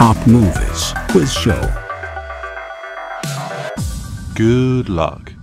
Top Movies Quiz Show. Good luck.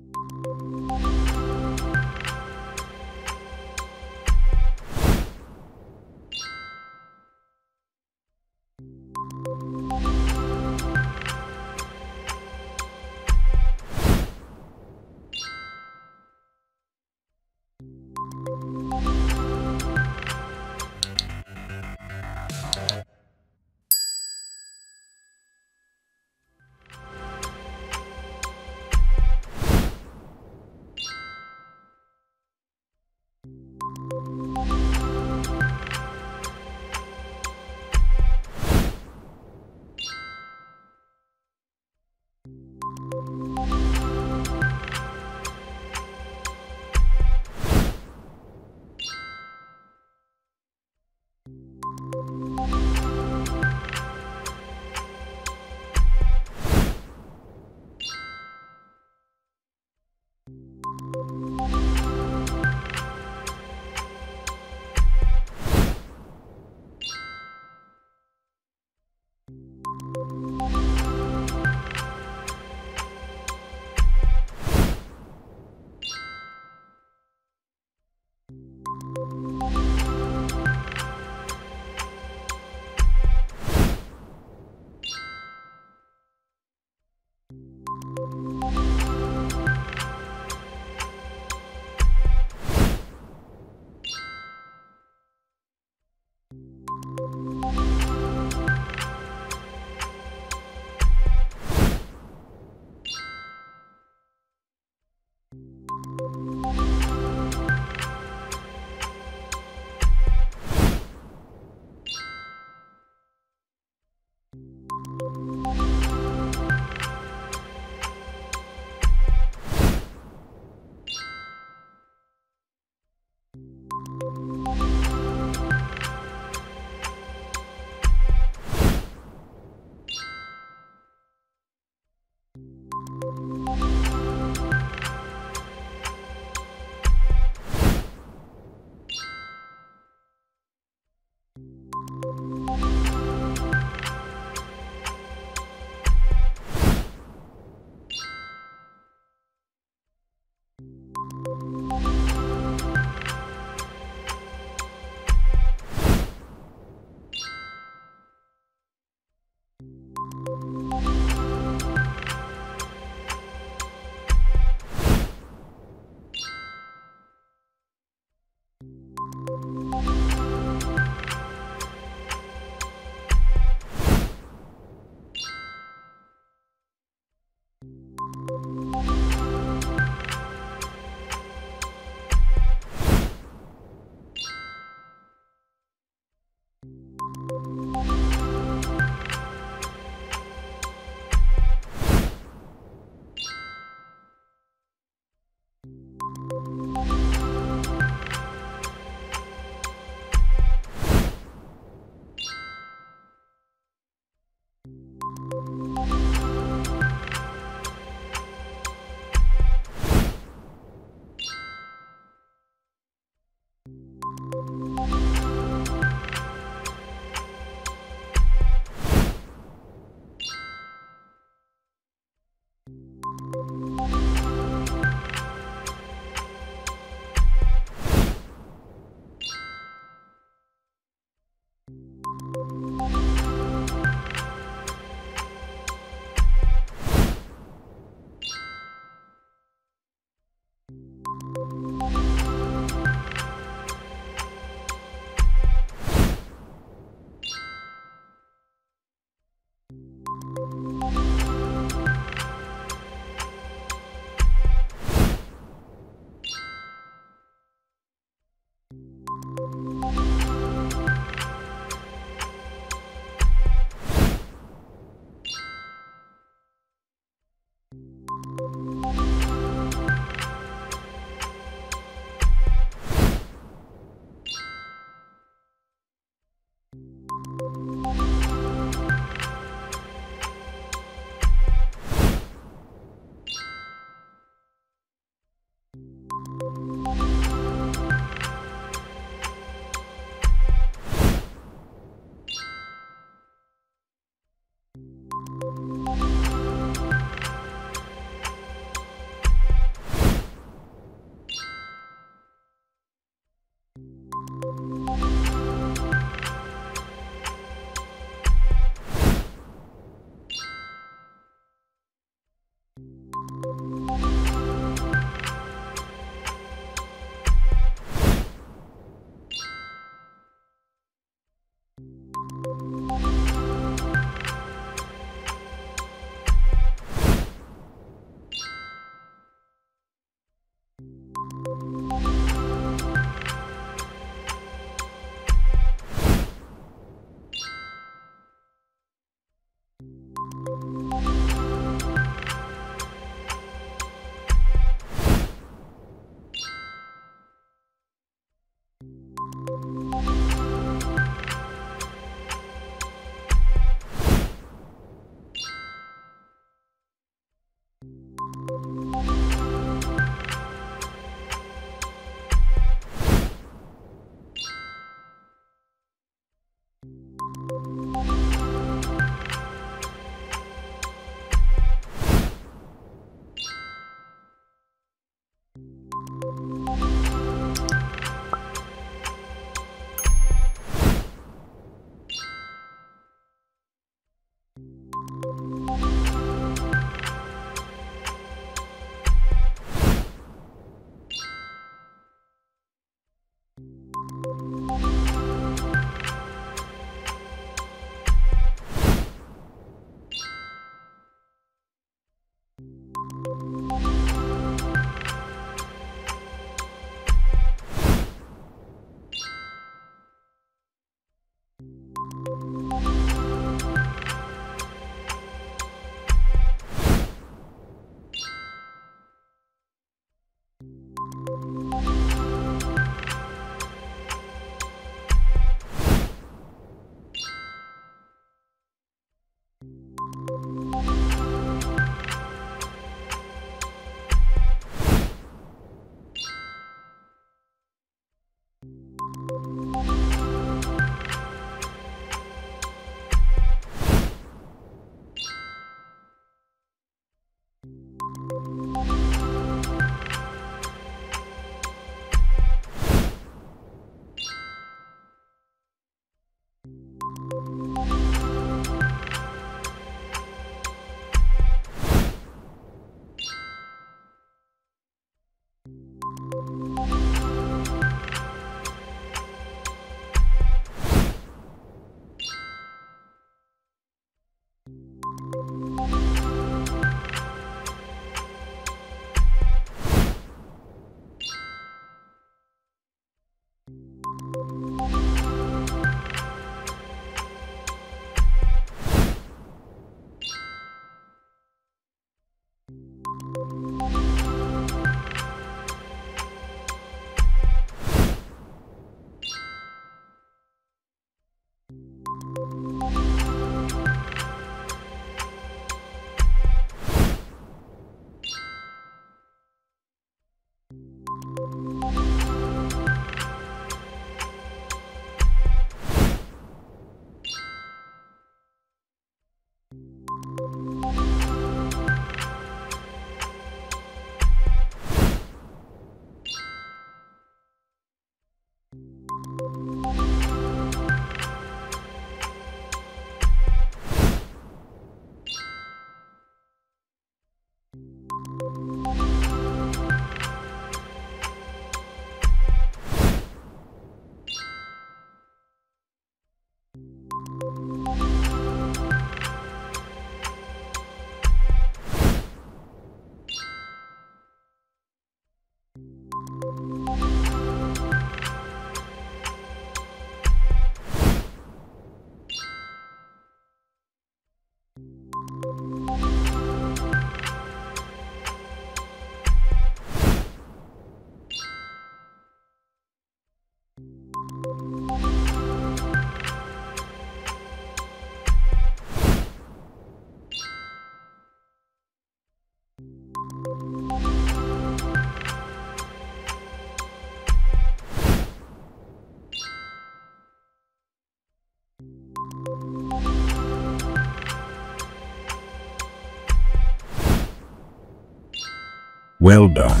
Well done.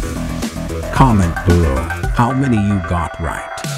Comment below how many you got right.